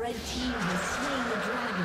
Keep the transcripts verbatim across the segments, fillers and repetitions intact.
Red team has slain the dragon.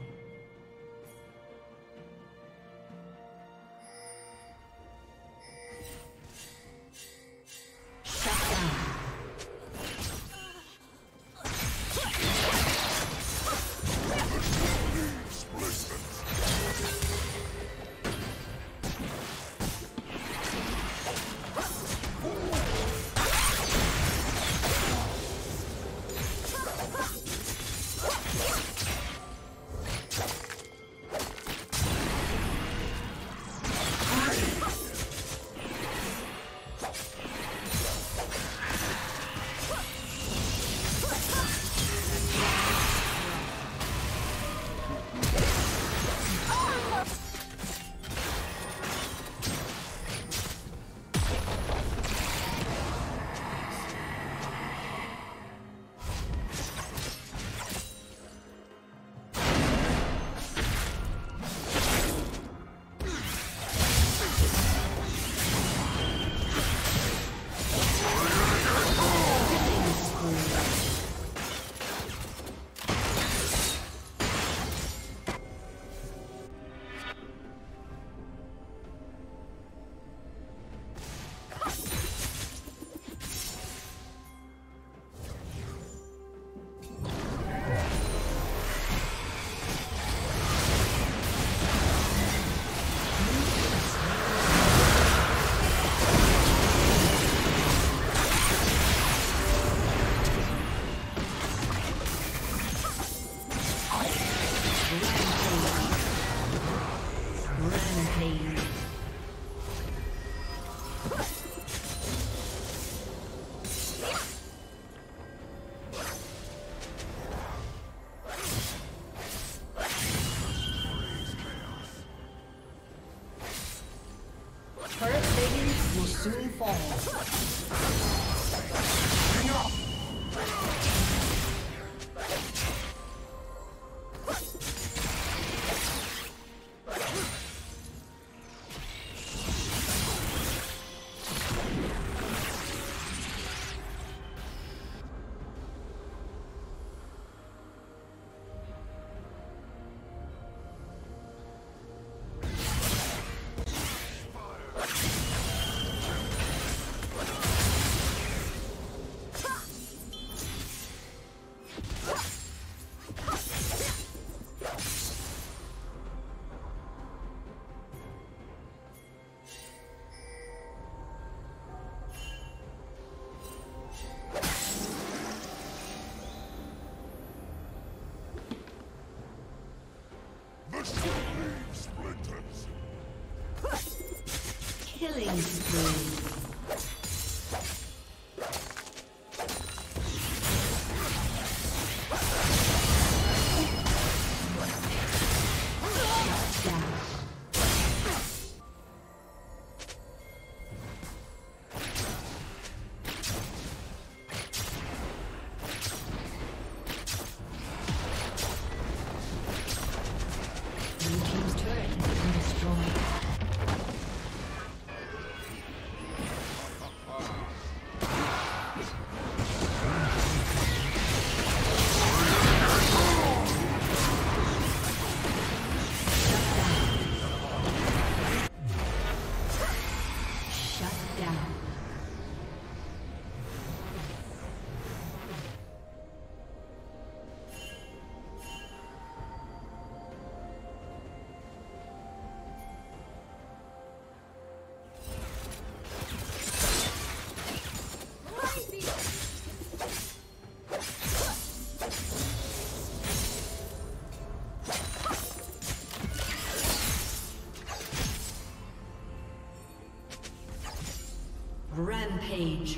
Killing spree. Rampage.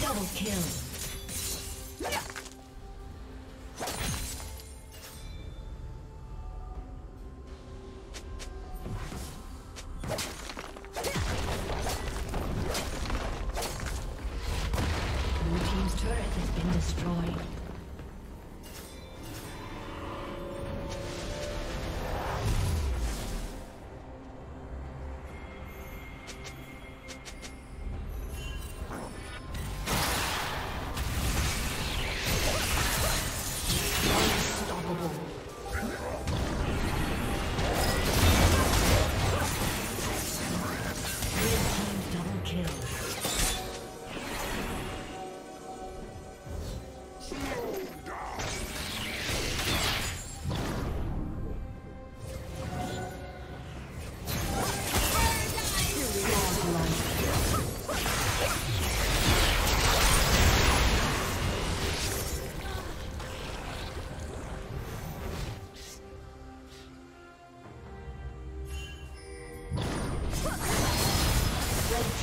Double kill.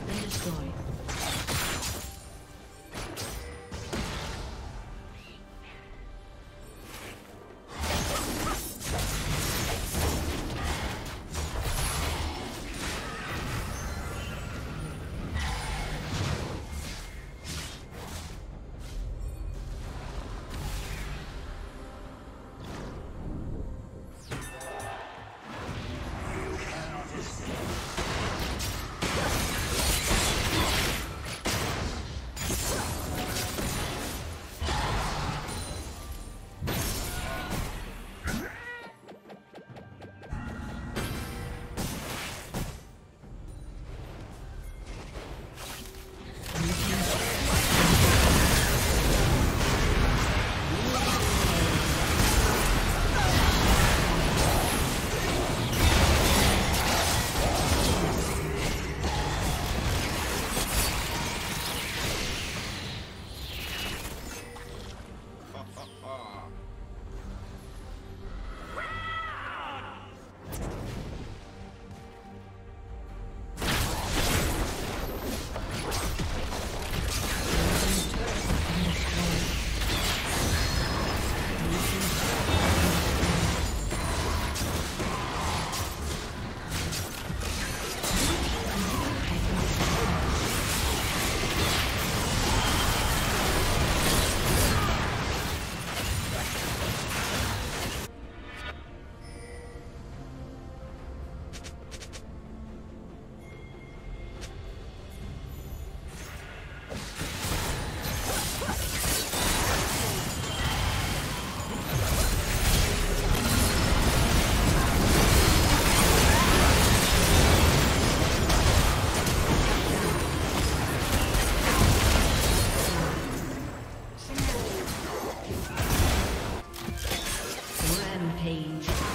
been destroyed. You Rampage.